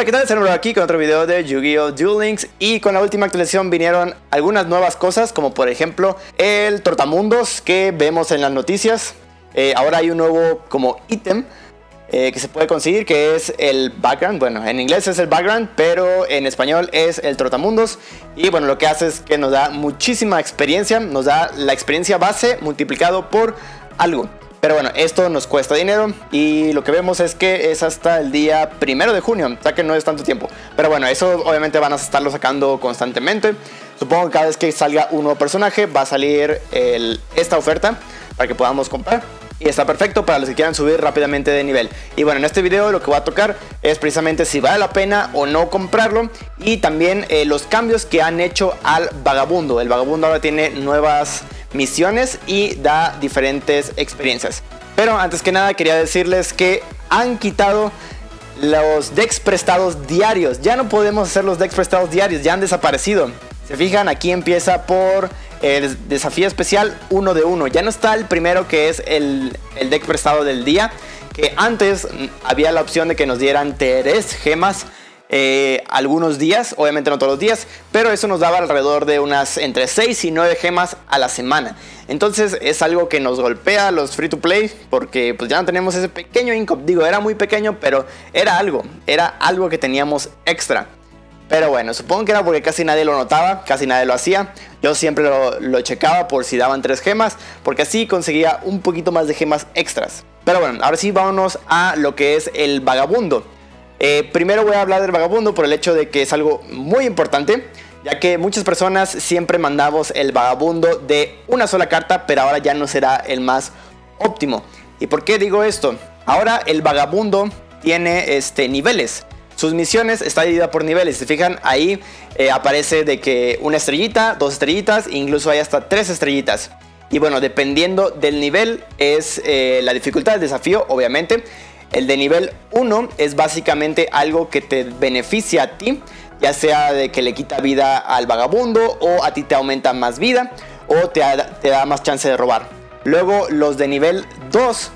Hola, ¿qué tal? Estamos aquí con otro video de Yu-Gi-Oh! Duel Links. Y con la última actualización vinieron algunas nuevas cosas, como por ejemplo el Trotamundos que vemos en las noticias. Ahora hay un nuevo como ítem que se puede conseguir, que es el background. Bueno, en inglés es el background, pero en español es el Trotamundos. Y bueno, lo que hace es que nos da muchísima experiencia. Nos da la experiencia base multiplicado por algo. Pero bueno, esto nos cuesta dinero y lo que vemos es que es hasta el día 1 de junio, o sea que no es tanto tiempo. Pero bueno, eso obviamente van a estarlo sacando constantemente. Supongo que cada vez que salga un nuevo personaje va a salir esta oferta para que podamos comprar. Y está perfecto para los que quieran subir rápidamente de nivel. Y bueno, en este video lo que voy a tocar es precisamente si vale la pena o no comprarlo. Y también los cambios que han hecho al Vagabundo. El Vagabundo ahora tiene nuevas misiones y da diferentes experiencias. Pero antes que nada quería decirles que han quitado los decks prestados diarios. Ya no podemos hacer los decks prestados diarios, ya han desaparecido. Se fijan, aquí empieza por el desafío especial 1 de 1. Ya no está el primero, que es el deck prestado del día, que antes había la opción de que nos dieran 3 gemas algunos días, obviamente no todos los días, pero eso nos daba alrededor de unas entre 6 y 9 gemas a la semana. Entonces es algo que nos golpea a los free to play, porque pues ya no tenemos ese pequeño income. Digo, era muy pequeño, pero era algo que teníamos extra. Pero bueno, supongo que era porque casi nadie lo notaba, casi nadie lo hacía. Yo siempre lo checaba por si daban 3 gemas, porque así conseguía un poquito más de gemas extras. Pero bueno, ahora sí vámonos a lo que es el Vagabundo. Primero voy a hablar del Vagabundo por el hecho de que es algo muy importante, ya que muchas personas siempre mandamos el Vagabundo de una sola carta, pero ahora ya no será el más óptimo. ¿Y por qué digo esto? Ahora el Vagabundo tiene niveles. Sus misiones está dividida por niveles. Si se fijan, ahí aparece de que una estrellita, 2 estrellitas, incluso hay hasta 3 estrellitas. Y bueno, dependiendo del nivel es la dificultad del desafío, obviamente. El de nivel 1 es básicamente algo que te beneficia a ti, ya sea de que le quita vida al Vagabundo, o a ti te aumenta más vida, o te da más chance de robar. Luego los de nivel 2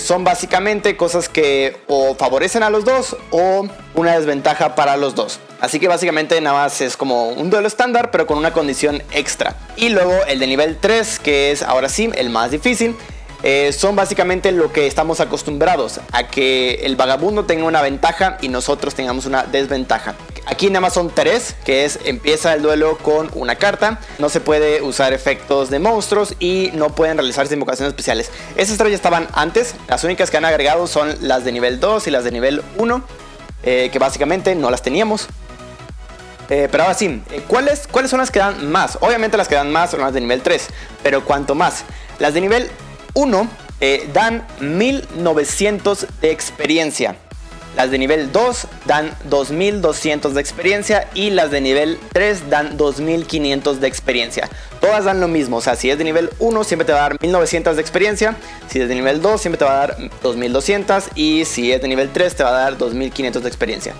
son básicamente cosas que o favorecen a los dos o una desventaja para los dos. Así que básicamente nada más es como un duelo estándar, pero con una condición extra. Y luego el de nivel 3, que es ahora sí el más difícil. Son básicamente lo que estamos acostumbrados a que el Vagabundo tenga una ventaja y nosotros tengamos una desventaja. Aquí nada más son 3, que es empieza el duelo con una carta, no se puede usar efectos de monstruos y no pueden realizarse invocaciones especiales. Estas 3 ya estaban antes, las únicas que han agregado son las de nivel 2 y las de nivel 1, que básicamente no las teníamos. Pero ahora sí, ¿cuáles son las que dan más? Obviamente las que dan más son las de nivel 3, pero ¿cuánto más? Las de nivel 1 dan 1900 de experiencia, las de nivel 2 dan 2200 de experiencia y las de nivel 3 dan 2500 de experiencia. Todas dan lo mismo, o sea, si es de nivel 1 siempre te va a dar 1900 de experiencia, si es de nivel 2 siempre te va a dar 2200 y si es de nivel 3 te va a dar 2500 de experiencia.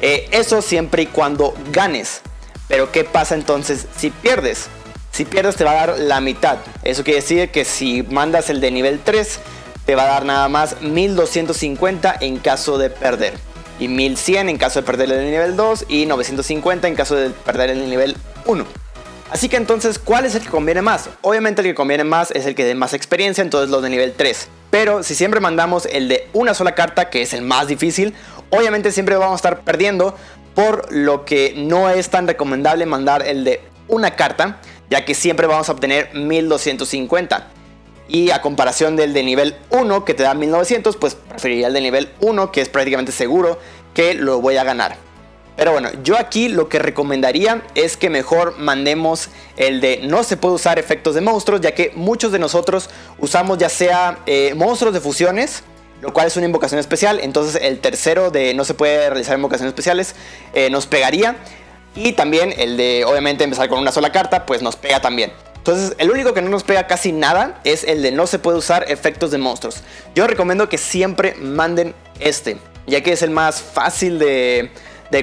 Eso siempre y cuando ganes. Pero ¿qué pasa entonces si pierdes? Si pierdes te va a dar la mitad. Eso quiere decir que si mandas el de nivel 3 te va a dar nada más 1250 en caso de perder, y 1100 en caso de perder el nivel 2 y 950 en caso de perder el nivel 1. Así que entonces, ¿cuál es el que conviene más? Obviamente el que conviene más es el que dé más experiencia, entonces los de nivel 3. Pero si siempre mandamos el de una sola carta, que es el más difícil, obviamente siempre vamos a estar perdiendo, por lo que no es tan recomendable mandar el de una carta, ya que siempre vamos a obtener 1250. Y a comparación del de nivel 1, que te da 1900, pues preferiría el de nivel 1, que es prácticamente seguro que lo voy a ganar. Pero bueno, yo aquí lo que recomendaría es que mejor mandemos el de no se puede usar efectos de monstruos, ya que muchos de nosotros usamos ya sea monstruos de fusiones, lo cual es una invocación especial. Entonces el tercero de no se puede realizar invocaciones especiales nos pegaría. Y también el de obviamente empezar con una sola carta pues nos pega también. Entonces el único que no nos pega casi nada es el de no se puede usar efectos de monstruos. Yo recomiendo que siempre manden ya que es el más fácil de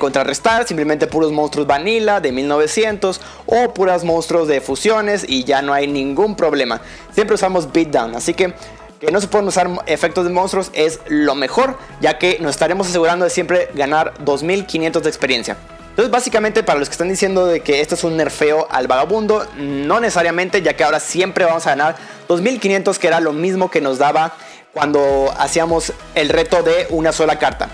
contrarrestar. Simplemente puros monstruos vanilla de 1900 o puras monstruos de fusiones y ya no hay ningún problema. Siempre usamos Beatdown, así que que no se pueden usar efectos de monstruos es lo mejor, ya que nos estaremos asegurando de siempre ganar 2500 de experiencia. Entonces básicamente para los que están diciendo de que esto es un nerfeo al vagabundo, no necesariamente, ya que ahora siempre vamos a ganar 2500, que era lo mismo que nos daba cuando hacíamos el reto de una sola carta.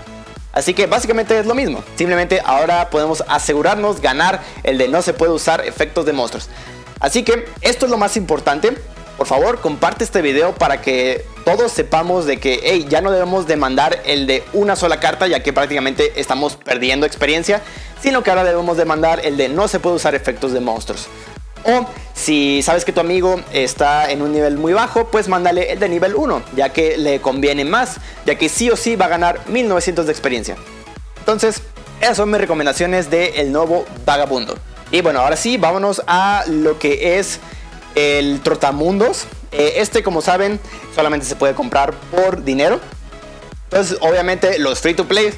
Así que básicamente es lo mismo, simplemente ahora podemos asegurarnos ganar el de no se puede usar efectos de monstruos. Así que esto es lo más importante. Por favor, comparte este video para que todos sepamos de que hey, ya no debemos demandar el de una sola carta, ya que prácticamente estamos perdiendo experiencia, sino que ahora debemos demandar el de no se puede usar efectos de monstruos. O si sabes que tu amigo está en un nivel muy bajo, pues mándale el de nivel 1, ya que le conviene más, ya que sí o sí va a ganar 1900 de experiencia. Entonces, esas son mis recomendaciones del nuevo Vagabundo. Y bueno, ahora sí, vámonos a lo que es el Trotamundos. Este, como saben, solamente se puede comprar por dinero. Entonces obviamente los free to play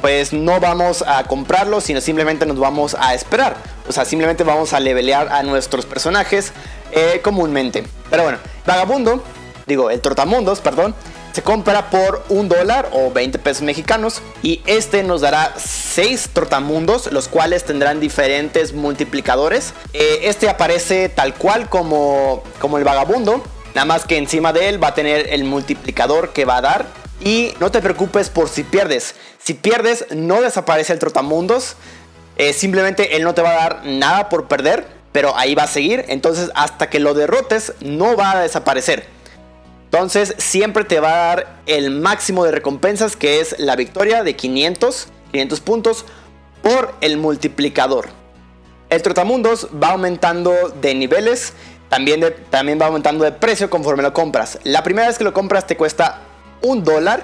pues no vamos a comprarlos, sino simplemente nos vamos a esperar. O sea, simplemente vamos a levelear a nuestros personajes comúnmente. Pero bueno, el Trotamundos, perdón, se compra por $1 o 20 pesos mexicanos. Y este nos dará 6 trotamundos, los cuales tendrán diferentes multiplicadores. Este aparece tal cual como el vagabundo, nada más que encima de él va a tener el multiplicador que va a dar. Y no te preocupes por si pierdes. Si pierdes, no desaparece el trotamundos. Simplemente él no te va a dar nada por perder, pero ahí va a seguir. Entonces hasta que lo derrotes no va a desaparecer. Entonces siempre te va a dar el máximo de recompensas, que es la victoria de 500 puntos por el multiplicador. El Trotamundos va aumentando de niveles, también va aumentando de precio conforme lo compras. La primera vez que lo compras te cuesta $1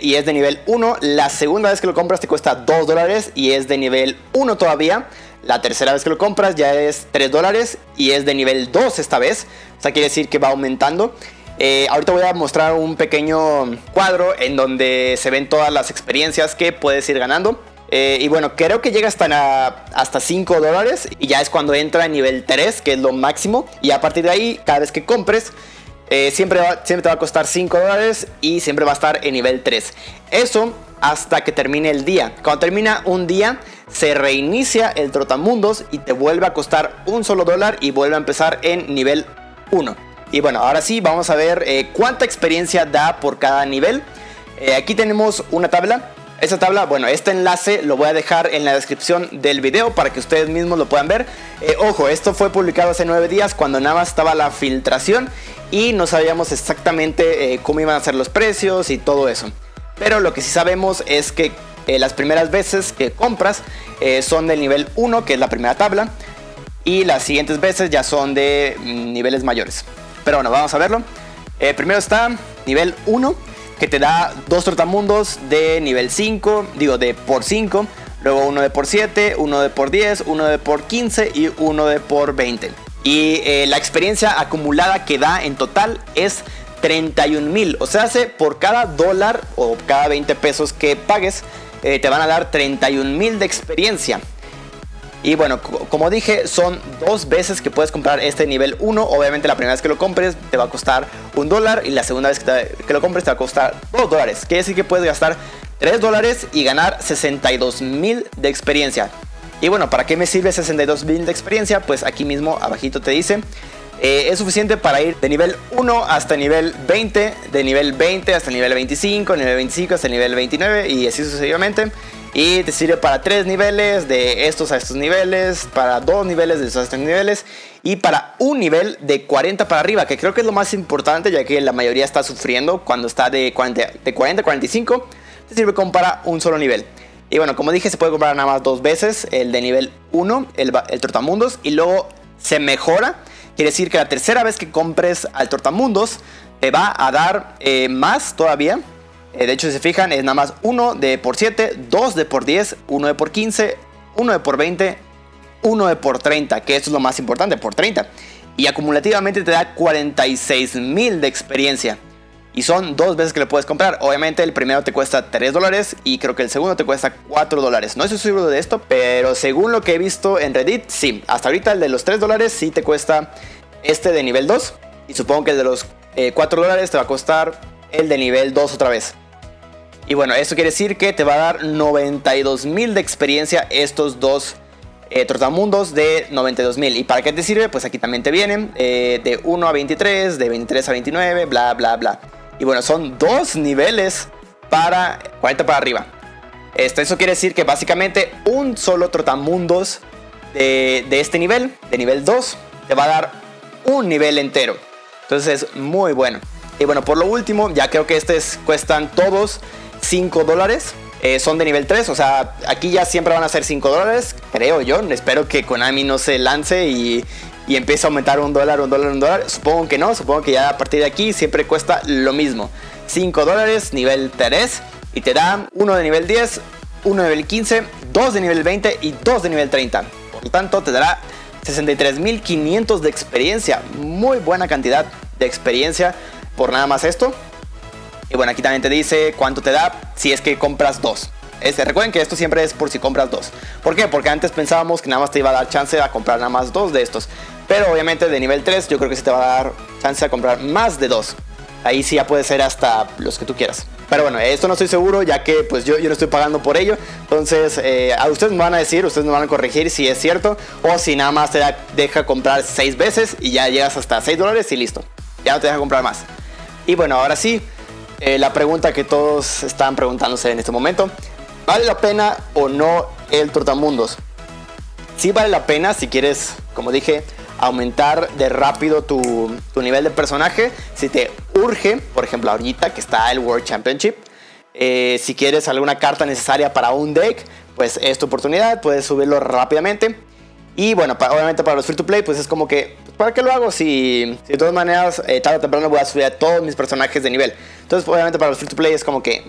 y es de nivel 1. La segunda vez que lo compras te cuesta $2 y es de nivel 1 todavía. La tercera vez que lo compras ya es $3 y es de nivel 2 esta vez. O sea, quiere decir que va aumentando. Ahorita voy a mostrar un pequeño cuadro en donde se ven todas las experiencias que puedes ir ganando. Y bueno, creo que llega hasta $5 y ya es cuando entra en nivel 3, que es lo máximo. Y a partir de ahí, cada vez que compres, siempre te va a costar $5 y siempre va a estar en nivel 3. Eso hasta que termine el día. Cuando termina un día, se reinicia el Trotamundos y te vuelve a costar un solo $1 y vuelve a empezar en nivel 1. Y bueno, ahora sí, vamos a ver cuánta experiencia da por cada nivel. Aquí tenemos una tabla. Esta tabla, bueno, este enlace lo voy a dejar en la descripción del video para que ustedes mismos lo puedan ver. Ojo, esto fue publicado hace 9 días cuando nada más estaba la filtración y no sabíamos exactamente cómo iban a ser los precios y todo eso. Pero lo que sí sabemos es que las primeras veces que compras son del nivel 1, que es la primera tabla. Y las siguientes veces ya son de niveles mayores. Pero bueno, vamos a verlo. Primero está nivel 1, que te da 2 trotamundos de nivel 5, de por 5. Luego uno de por 7, uno de por 10, uno de por 15 y uno de por 20. Y la experiencia acumulada que da en total es 31,000. O sea, por cada $1 o cada 20 pesos que pagues, te van a dar 31,000 de experiencia. Y bueno, como dije, son 2 veces que puedes comprar este nivel 1. Obviamente la primera vez que lo compres te va a costar $1 y la segunda vez que lo compres te va a costar $2. Quiere decir que puedes gastar $3 y ganar 62,000 de experiencia. Y bueno, ¿para qué me sirve 62,000 de experiencia? Pues aquí mismo abajito te dice, es suficiente para ir de nivel 1 hasta nivel 20, de nivel 20 hasta nivel 25, nivel 25 hasta nivel 29 y así sucesivamente. Y te sirve para 3 niveles, de estos a estos niveles, para 2 niveles, de estos a estos niveles, y para un nivel de 40 para arriba, que creo que es lo más importante, ya que la mayoría está sufriendo cuando está de 40 a 45, te sirve como para un solo nivel. Y bueno, como dije, se puede comprar nada más 2 veces, el de nivel 1, el Trotamundos, y luego se mejora. Quiere decir que la tercera vez que compres al Trotamundos, te va a dar más todavía. De hecho, si se fijan, es nada más 1 de por 7, 2 de por 10, 1 de por 15, 1 de por 20, 1 de por 30, que eso es lo más importante, por 30. Y acumulativamente te da 46,000 de experiencia. Y son 2 veces que lo puedes comprar. Obviamente el primero te cuesta $3 y creo que el segundo te cuesta $4. No estoy seguro de esto, pero según lo que he visto en Reddit, sí. Hasta ahorita el de los $3 sí te cuesta este de nivel 2. Y supongo que el de los $4 te va a costar el de nivel 2 otra vez. Y bueno, esto quiere decir que te va a dar 92.000 de experiencia estos dos trotamundos de 92.000. ¿Y para qué te sirve? Pues aquí también te vienen de 1 a 23, de 23 a 29, bla, bla, bla. Y bueno, son dos niveles para 40 para arriba. Eso quiere decir que básicamente un solo trotamundos de este nivel, de nivel 2, te va a dar un nivel entero. Entonces es muy bueno. Y bueno, por lo último, ya creo que cuestan todos $5. Son de nivel 3, o sea, aquí ya siempre van a ser $5, creo yo. Espero que Konami no se lance y empiece a aumentar $1, $1, $1. Supongo que no, supongo que ya a partir de aquí siempre cuesta lo mismo. $5, nivel 3, y te dan uno de nivel 10, uno de nivel 15, dos de nivel 20 y dos de nivel 30. Por lo tanto, te dará 63.500 de experiencia. Muy buena cantidad de experiencia por nada más esto. Y bueno, aquí también te dice cuánto te da si es que compras dos. Recuerden que esto siempre es por si compras dos. ¿Por qué? Porque antes pensábamos que nada más te iba a dar chance a comprar nada más dos de estos. Pero obviamente de nivel 3 yo creo que sí te va a dar chance a comprar más de dos. Ahí sí ya puede ser hasta los que tú quieras. Pero bueno, esto no estoy seguro, ya que pues yo no estoy pagando por ello. Entonces a ustedes me van a decir, ustedes me van a corregir si es cierto. O si nada más te deja comprar 6 veces y ya llegas hasta $6 y listo. Ya no te deja comprar más. Y bueno, ahora sí. La pregunta que todos están preguntándose en este momento: ¿vale la pena o no el Trotamundos? Sí vale la pena si quieres, como dije, aumentar de rápido tu nivel de personaje. Si te urge, por ejemplo ahorita que está el World Championship, si quieres alguna carta necesaria para un deck, pues es tu oportunidad, puedes subirlo rápidamente. Y bueno, obviamente para los free to play pues es como que, ¿para qué lo hago? Si de todas maneras tarde o temprano voy a subir a todos mis personajes de nivel. Entonces obviamente para los free to play es como que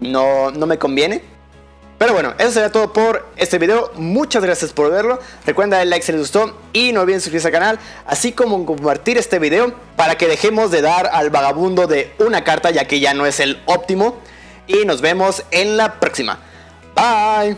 no me conviene. Pero bueno, eso sería todo por este video. Muchas gracias por verlo. Recuerden darle like si les gustó y no olviden suscribirse al canal, así como compartir este video para que dejemos de dar al vagabundo de una carta, ya que ya no es el óptimo. Y nos vemos en la próxima. Bye.